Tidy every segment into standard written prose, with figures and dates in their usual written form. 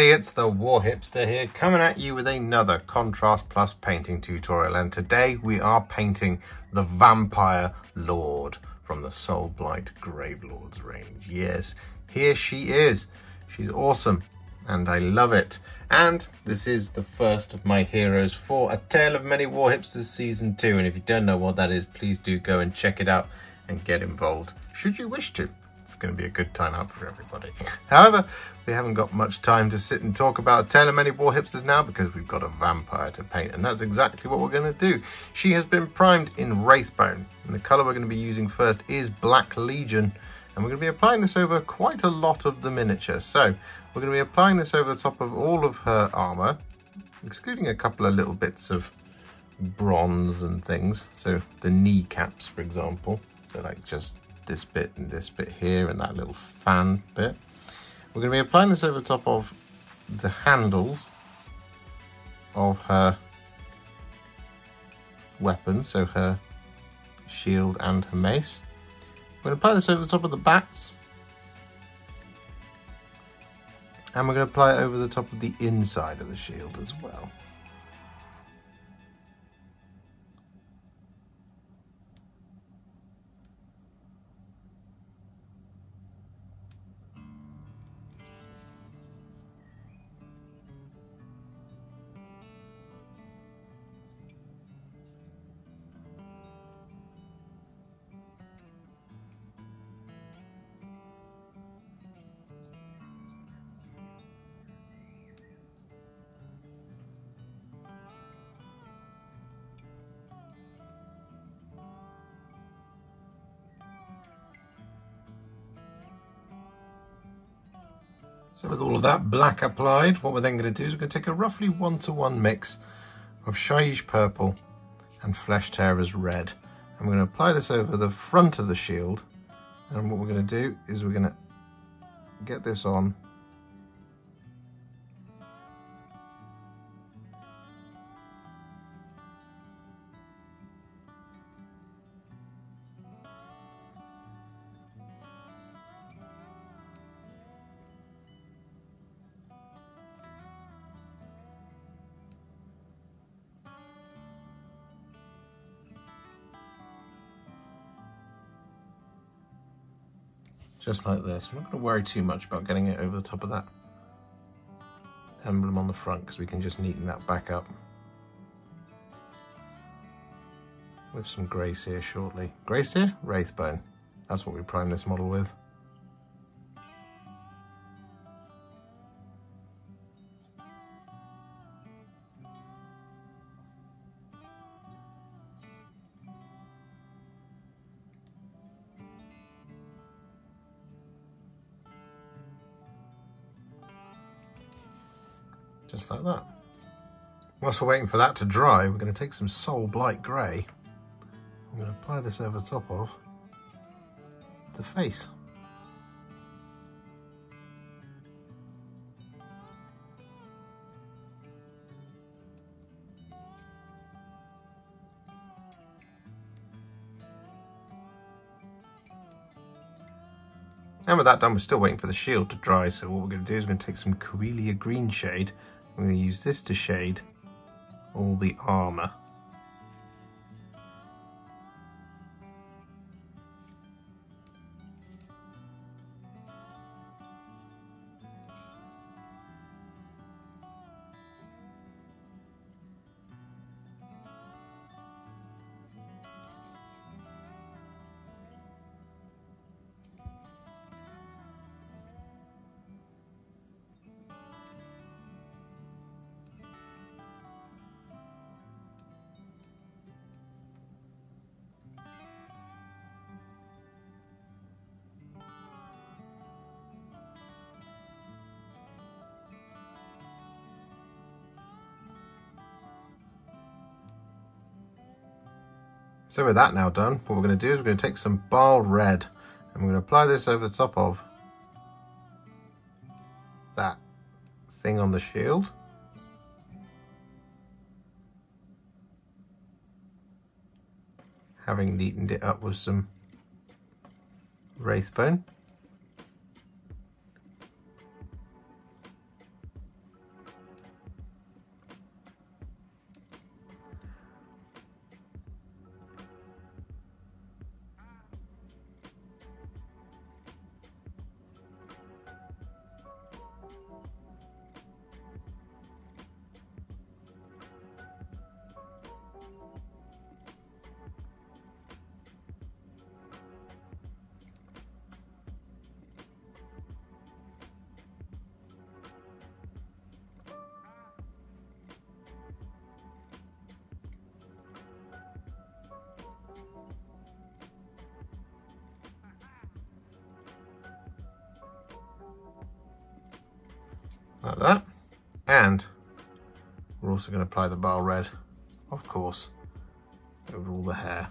everybody, it's the War Hipster here, coming at you with another Contrast Plus painting tutorial, and today we are painting the Vampire Lord from the Soulblight Gravelords range. Yes, here she is. She's awesome, and I love it. And this is the first of my heroes for A Tale of Many War Hipsters Season 2, and if you don't know what that is, please do go and check it out and get involved, should you wish to. It's going to be a good time out for everybody. However, we haven't got much time to sit and talk about A Tale of Many War Hipsters now because we've got a vampire to paint, and that's exactly what we're going to do. She has been primed in wraithbone, and the colour we're going to be using first is Black Legion, and we're going to be applying this over quite a lot of the miniature. So we're going to be applying this over the top of all of her armour, excluding a couple of little bits of bronze and things. So the kneecaps, for example, so like just this bit and this bit here and that little fan bit. We're going to be applying this over top of the handles of her weapons, so her shield and her mace. We're going to apply this over the top of the bats, and we're going to apply it over the top of the inside of the shield as well. So with all of that black applied, what we're then going to do is we're going to take a roughly 1-to-1 mix of Shyish Purple and Flesh Tearers Red. And we're going to apply this over the front of the shield. And what we're going to do is we're going to get this on. Just like this. I'm not going to worry too much about getting it over the top of that emblem on the front because we can just neaten that back up with some grey seer shortly. Grey seer? Wraithbone. That's what we prime this model with. Just like that. Whilst we're waiting for that to dry, we're going to take some Soulblight Grey. I'm going to apply this over the top of the face. And with that done, we're still waiting for the shield to dry, so what we're going to do is we're going to take some Coelia Greenshade. We're going to use this to shade all the armour. So with that now done, what we're going to do is we're going to take some Baal Red and we're going to apply this over the top of that thing on the shield. Having neatened it up with some wraithbone. like that. And we're also going to apply the Baal Red, of course, over all the hair.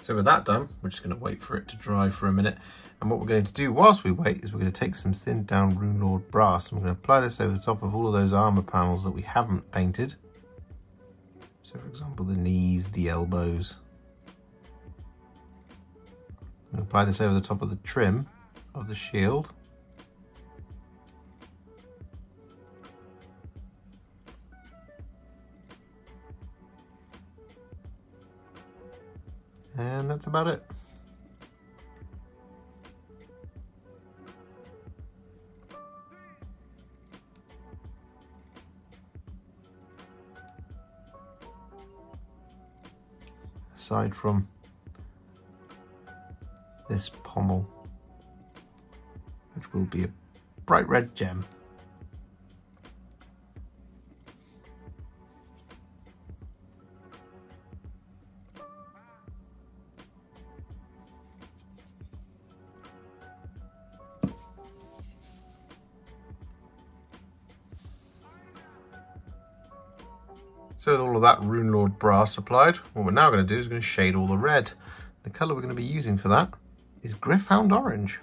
So with that done, we're just going to wait for it to dry for a minute. And what we're going to do whilst we wait is we're going to take some thinned down Rune Lord Brass and we're going to apply this over the top of all of those armour panels that we haven't painted. So for example, the knees, the elbows. I'm going to apply this over the top of the trim of the shield. And that's about it. Aside from this pommel, which will be a bright red gem. So with all of that Rune Lord Brass applied, what we're now going to do is we're going to shade all the red. The colour we're going to be using for that is Gryph-Hound Orange.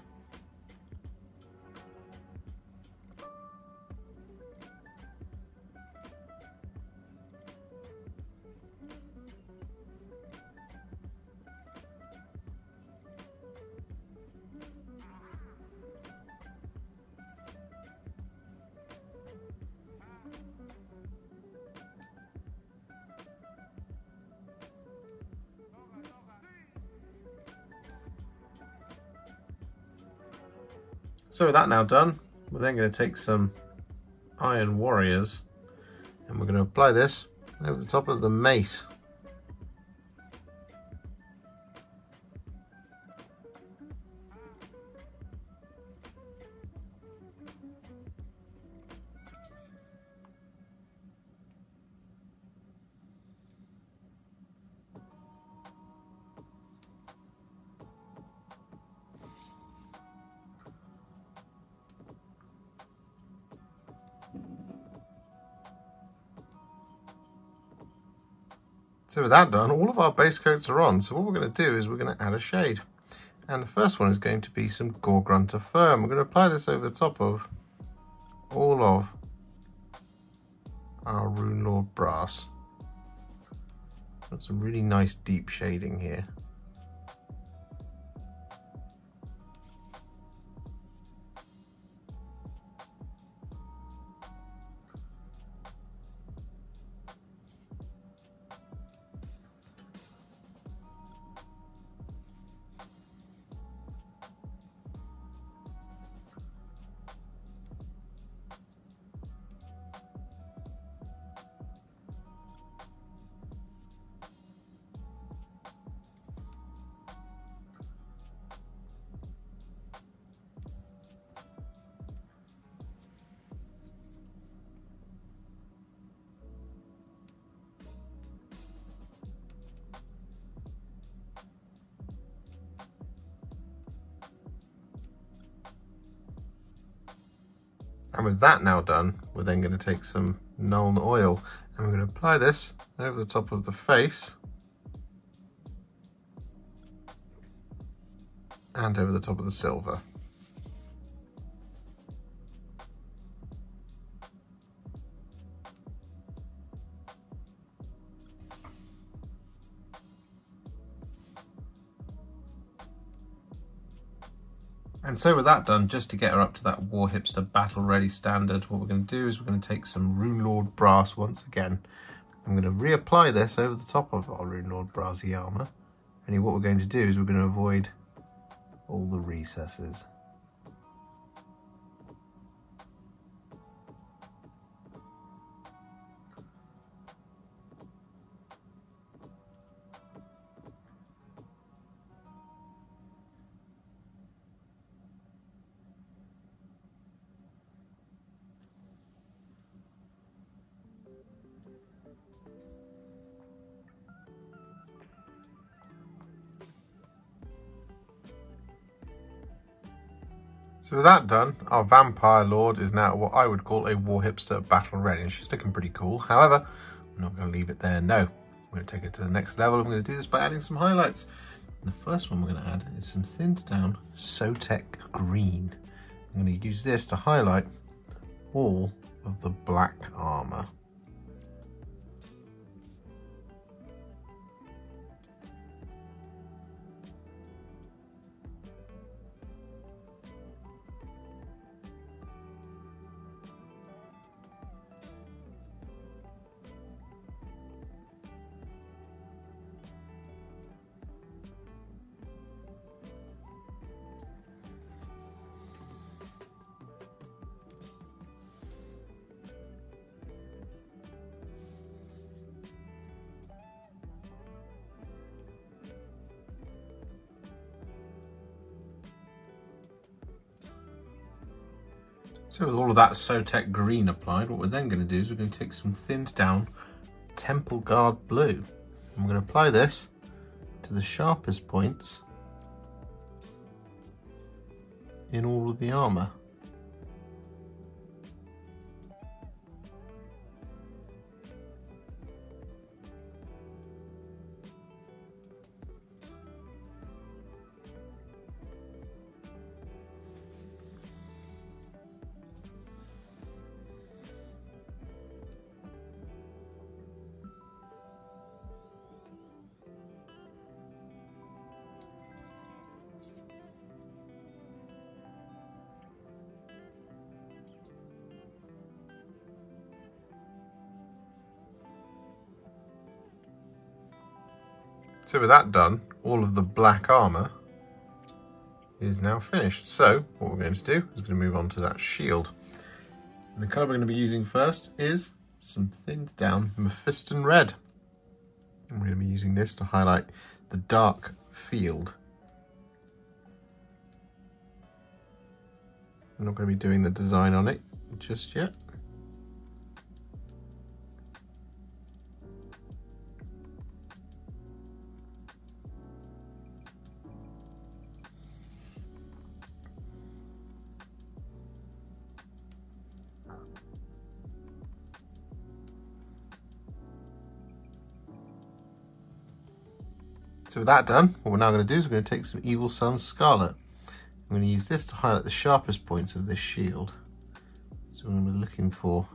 So with that now done, we're then going to take some Iron Warriors and we're going to apply this over the top of the mace. So with that done, all of our base coats are on. So what we're going to do is we're going to add a shade. And the first one is going to be some Gore-Grunta Fur. We're going to apply this over the top of all of our Rune Lord Brass. Got some really nice deep shading here. And with that now done, we're then going to take some Nuln Oil and we're going to apply this over the top of the face and over the top of the silver. And so with that done, just to get her up to that War Hipster battle ready standard, what we're going to do is we're going to take some Rune Lord Brass once again. I'm going to reapply this over the top of our Rune Lord Brassy armour. Only what we're going to do is we're going to avoid all the recesses. So with that done, our Vampire Lord is now what I would call a War Hipster Battle Ready, and she's looking pretty cool. However, I'm not going to leave it there, no. We're going to take it to the next level. I'm going to do this by adding some highlights. And the first one we're going to add is some thinned down Sotek Green. I'm going to use this to highlight all of the black armour. So with all of that Sotek Green applied, what we're then going to do is we're going to take some thinned down Temple Guard Blue. I'm going to apply this to the sharpest points in all of the armour. So with that done, all of the black armour is now finished. So what we're going to do is going to move on to that shield. And the colour we're going to be using first is some thinned down Mephiston Red. And we're going to be using this to highlight the dark field. I'm not going to be doing the design on it just yet. So with that done, what we're now going to do is we're going to take some Evil Suns Scarlet. I'm going to use this to highlight the sharpest points of this shield. So we're going to be looking for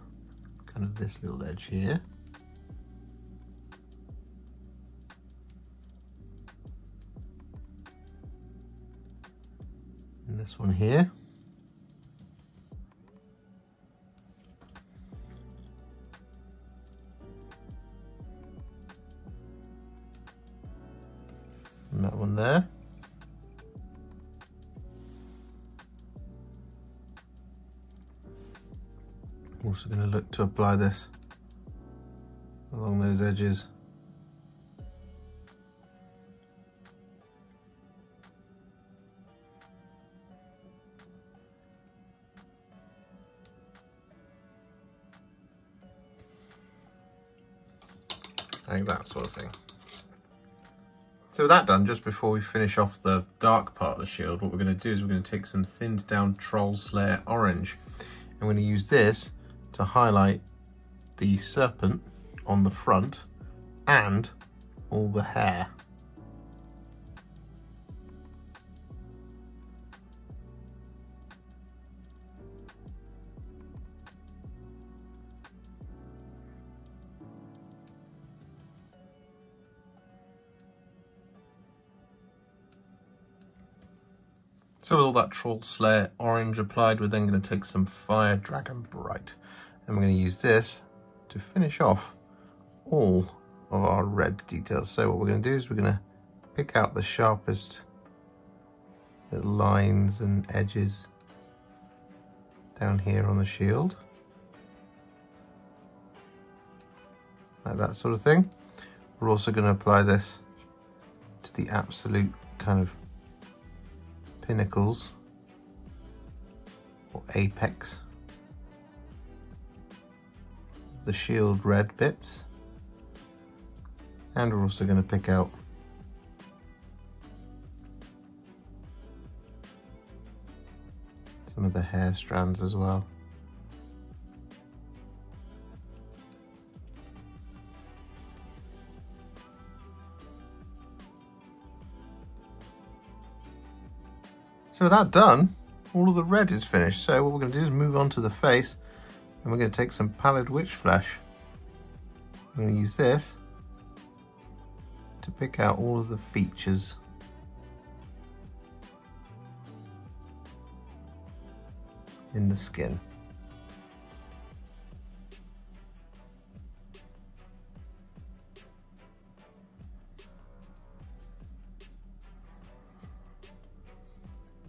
kind of this little edge here. And this one here. And that one there. I'm also going to look to apply this along those edges. Like that sort of thing. So with that done, just before we finish off the dark part of the shield, what we're going to do is we're going to take some thinned down Troll Slayer Orange. I'm going to use this to highlight the serpent on the front and all the hair. So with all that Troll Slayer Orange applied, we're then going to take some Fire Dragon Bright. And we're going to use this to finish off all of our red details. So what we're going to do is we're going to pick out the sharpest little lines and edges down here on the shield. Like that sort of thing. We're also going to apply this to the absolute kind of pinnacles or apex, the shield red bits, and we're also going to pick out some of the hair strands as well. So with that done, all of the red is finished. So what we're going to do is move on to the face, and we're going to take some Pallid Wych Flesh. I'm going to use this to pick out all of the features. In the skin.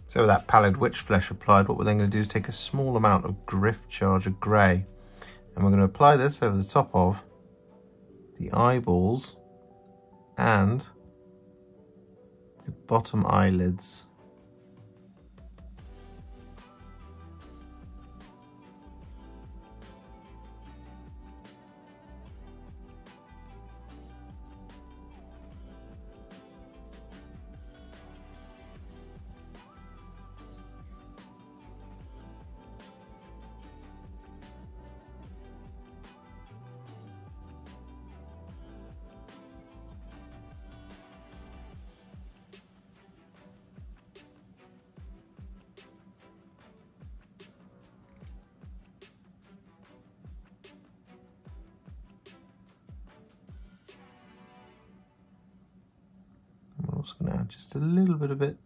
So with that Pallid Wych Flesh applied, what we're then going to do is take a small amount of Gryph-Charger Grey, and we're going to apply this over the top of the eyeballs and the bottom eyelids. I'm also going to add just a little bit of it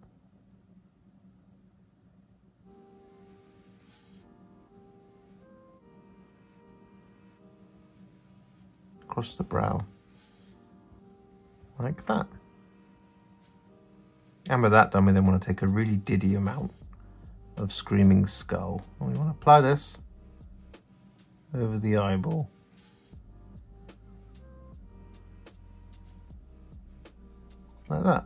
across the brow, like that. And with that done, we then want to take a really diddy amount of Screaming Skull, and we want to apply this over the eyeball. Like that.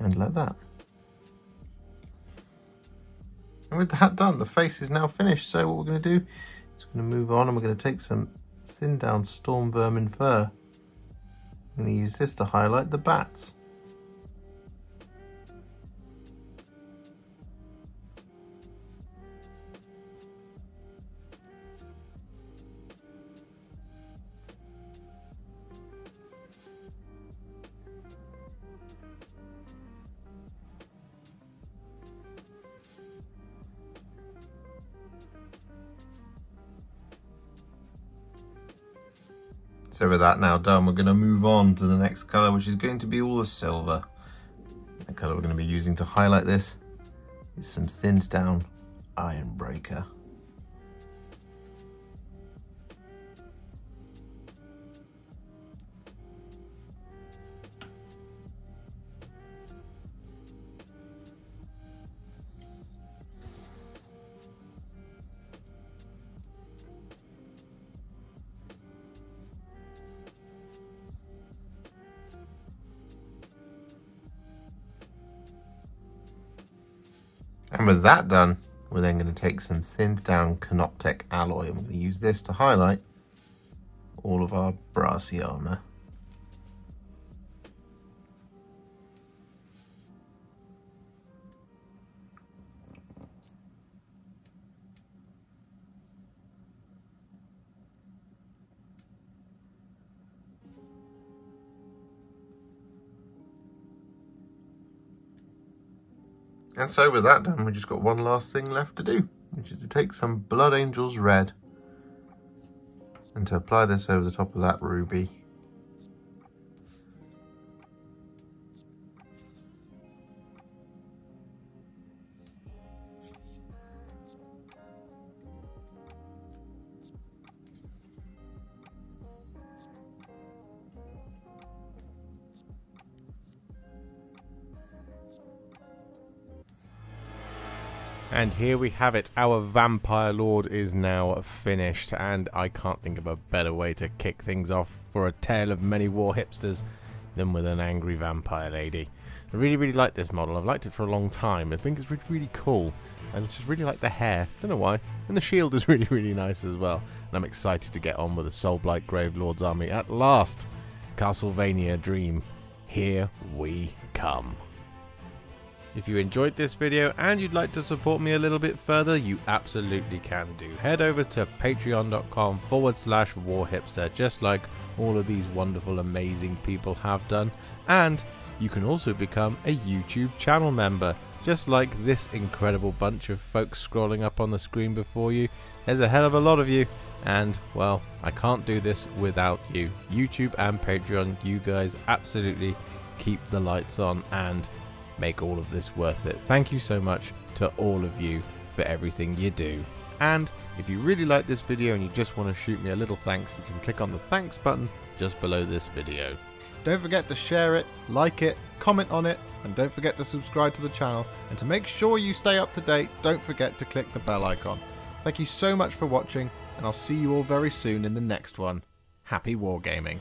And like that. And with that done, the face is now finished. So what we're going to do is we're going to move on, and we're going to take some thinned down Storm Vermin Fur. I'm going to use this to highlight the bats. So with that now done, we're going to move on to the next colour, which is going to be all the silver. The colour we're going to be using to highlight this is some thinned down Ironbreaker. And with that done, we're then going to take some thinned down Canoptek Alloy, and we're going to use this to highlight all of our brassy armour. And so with that done, we've just got one last thing left to do, which is to take some Blood Angels Red and to apply this over the top of that ruby. And here we have it, our Vampire Lord is now finished, and I can't think of a better way to kick things off for A Tale of Many War Hipsters than with an angry vampire lady. I really, really like this model. I've liked it for a long time. I think it's really, really cool. I just really like the hair. Don't know why. And the shield is really, really nice as well. And I'm excited to get on with the Soulblight Gravelords army at last. Castlevania Dream. Here we come. If you enjoyed this video and you'd like to support me a little bit further, you absolutely can do. Head over to patreon.com/warhipster, just like all of these wonderful, amazing people have done. And you can also become a YouTube channel member, just like this incredible bunch of folks scrolling up on the screen before you. There's a hell of a lot of you. And, well, I can't do this without you. YouTube and Patreon, you guys absolutely keep the lights on and make all of this worth it. Thank you so much to all of you for everything you do. And if you really like this video and you just want to shoot me a little thanks, you can click on the thanks button just below this video. Don't forget to share it, like it, comment on it, and don't forget to subscribe to the channel. And to make sure you stay up to date, don't forget to click the bell icon. Thank you so much for watching, and I'll see you all very soon in the next one. Happy wargaming.